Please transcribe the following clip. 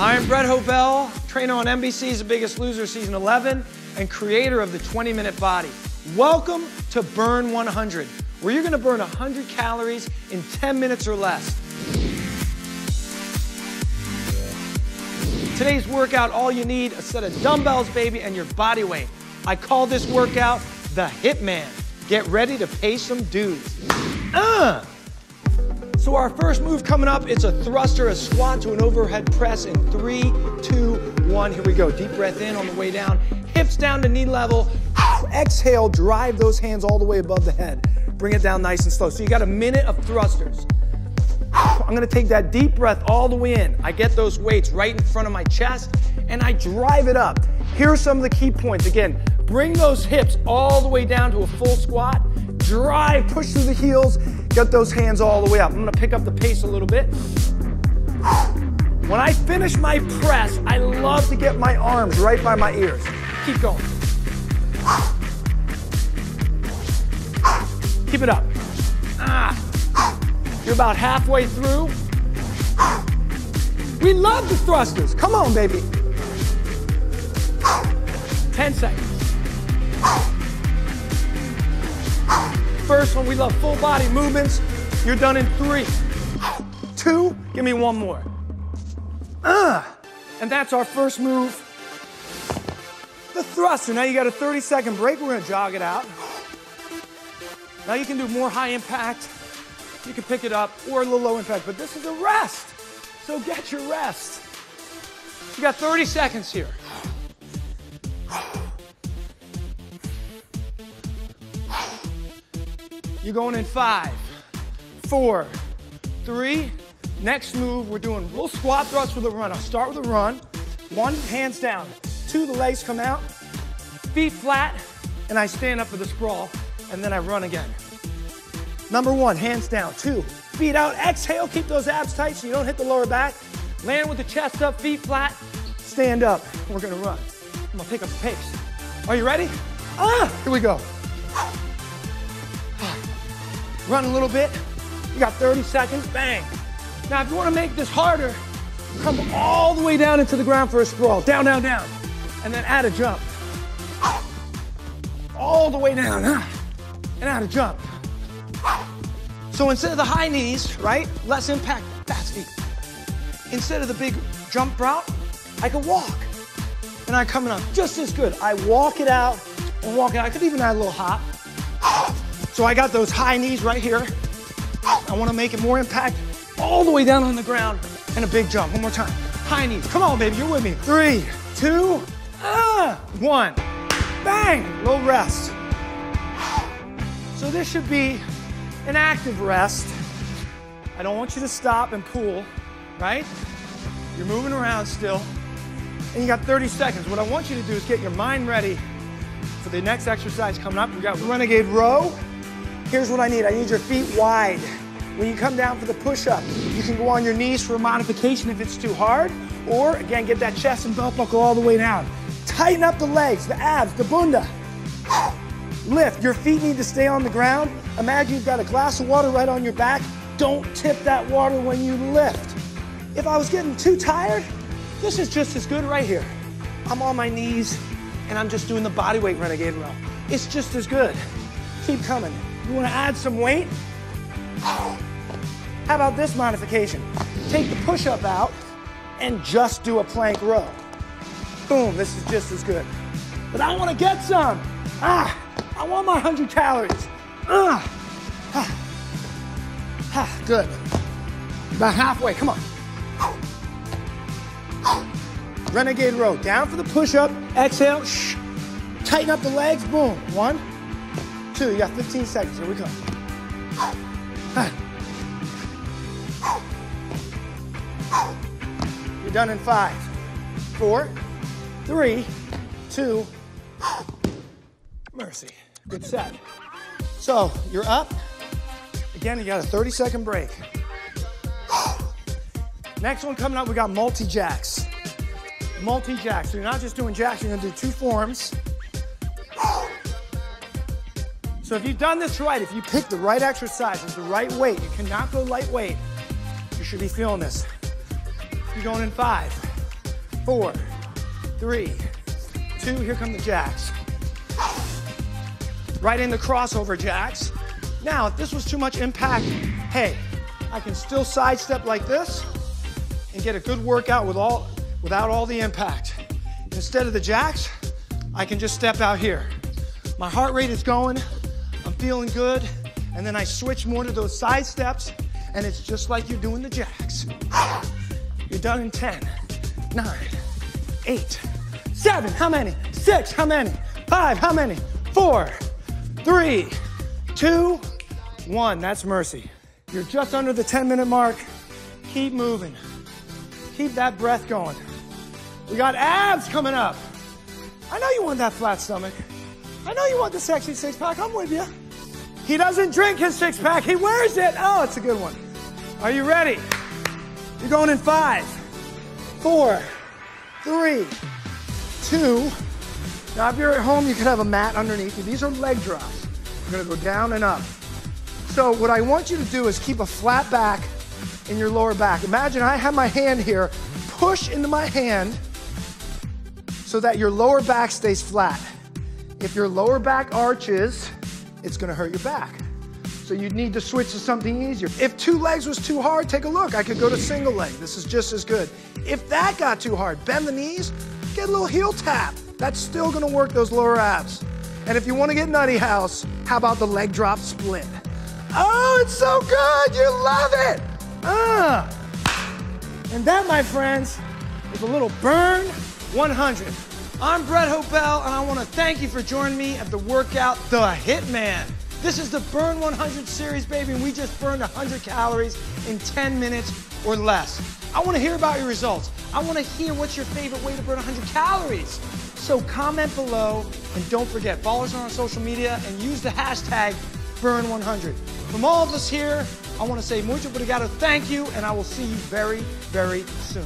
I'm Brett Hoebel, trainer on NBC's The Biggest Loser Season 11 and creator of the 20 Minute Body. Welcome to Burn 100, where you're gonna burn 100 calories in 10 minutes or less. Today's workout, all you need, a set of dumbbells, baby, and your body weight. I call this workout the Hitman. Get ready to pay some dues. So our first move coming up, it's a thruster, a squat to an overhead press in 3, 2, 1. Here we go. Deep breath in on the way down. Hips down to knee level. Exhale, drive those hands all the way above the head. Bring it down nice and slow. So you got a minute of thrusters. I'm gonna take that deep breath all the way in. I get those weights right in front of my chest and I drive it up. Here are some of the key points. Again, bring those hips all the way down to a full squat. Drive, push through the heels, get those hands all the way up. I'm gonna pick up the pace a little bit. When I finish my press, I love to get my arms right by my ears. Keep going. Keep it up. You're about halfway through. We love the thrusters. Come on, baby. 10 seconds. First one, we love full body movements. You're done in 3, 2, give me one more. And that's our first move, the thruster. Now you got a 30-second break. We're gonna jog it out. Now you can do more high impact. You can pick it up or a little low impact, but this is a rest. So get your rest. You got 30 seconds here. You're going in 5, 4, 3. Next move, we're doing a little squat thrust with a run. I'll start with a run. 1, hands down. 2, the legs come out. Feet flat, and I stand up for the sprawl, and then I run again. Number 1, hands down. 2, feet out, exhale, keep those abs tight so you don't hit the lower back. Land with the chest up, feet flat, stand up. We're gonna run. I'm gonna pick up the pace. Are you ready? Here we go. Run a little bit. You got 30 seconds, bang. Now if you wanna make this harder, come all the way down into the ground for a sprawl. Down, down, down. And then add a jump. All the way down, and add a jump. So instead of the high knees, right, less impact, fast feet. Instead of the big jump route, I can walk. And I'm coming up just as good. I walk it out and walk it out. I could even add a little hop. So I got those high knees right here. I wanna make it more impact all the way down on the ground and a big jump. One more time. High knees, come on, baby, you're with me. 3, 2, 1. Bang, low rest. So this should be an active rest. I don't want you to stop and pull, right? You're moving around still, and you got 30 seconds. What I want you to do is get your mind ready for the next exercise coming up. We got Renegade Row. Here's what I need. I need your feet wide. When you come down for the push-up, you can go on your knees for a modification if it's too hard, or again, get that chest and belt buckle all the way down. Tighten up the legs, the abs, the bunda. Lift, your feet need to stay on the ground. Imagine you've got a glass of water right on your back. Don't tip that water when you lift. If I was getting too tired, this is just as good right here. I'm on my knees and I'm just doing the body weight Renegade Row. It's just as good. Keep coming. You wanna add some weight? How about this modification? Take the push-up out and just do a plank row. Boom, this is just as good. But I wanna get some. I want my 100 calories. Good. About halfway, come on. Renegade Row, down for the push-up, exhale, tighten up the legs, boom. 1, 2, you got 15 seconds, here we go. You're done in 5, 4, 3, 2, mercy. Good set. So you're up. Again, you got a 30-second break. Next one coming up, we got multi-jacks. Multi-jacks. So you're not just doing jacks, you're gonna do 2 forms. So if you've done this right, if you pick the right exercises, the right weight, you cannot go lightweight. You should be feeling this. You're going in 5, 4, 3, 2, here come the jacks. Right in the crossover jacks. Now, if this was too much impact, hey, I can still sidestep like this and get a good workout with without all the impact. Instead of the jacks, I can just step out here. My heart rate is going, I'm feeling good, and then I switch more to those side steps, and it's just like you're doing the jacks. You're done in 10, 9, 8, 7, how many? 6, how many? 5, how many? 4, 3, 2, 1, that's mercy. You're just under the 10-minute mark. Keep moving. Keep that breath going. We got abs coming up. I know you want that flat stomach. I know you want the sexy six-pack. I'm with you. He doesn't drink his six-pack. He wears it. Oh, it's a good one. Are you ready? You're going in 5, 4, 3, 2. Now, if you're at home, you could have a mat underneath you. These are leg drops. We're going to go down and up. So what I want you to do is keep a flat back in your lower back. Imagine I have my hand here. Push into my hand so that your lower back stays flat. If your lower back arches, it's gonna hurt your back. So you'd need to switch to something easier. If two legs was too hard, take a look. I could go to single leg. This is just as good. If that got too hard, bend the knees, get a little heel tap. That's still gonna work those lower abs. And if you wanna get nutty house, how about the leg drop split? Oh, it's so good, you love it. And that, my friends, is a little Burn 100. I'm Brett Hoebel, and I want to thank you for joining me at the workout, The Hitman. This is the Burn 100 series, baby, and we just burned 100 calories in 10 minutes or less. I want to hear about your results. I want to hear what's your favorite way to burn 100 calories. So comment below, and don't forget, follow us on social media and use the hashtag Burn 100. From all of us here, I want to say mucho obrigado, thank you, and I will see you very, very soon.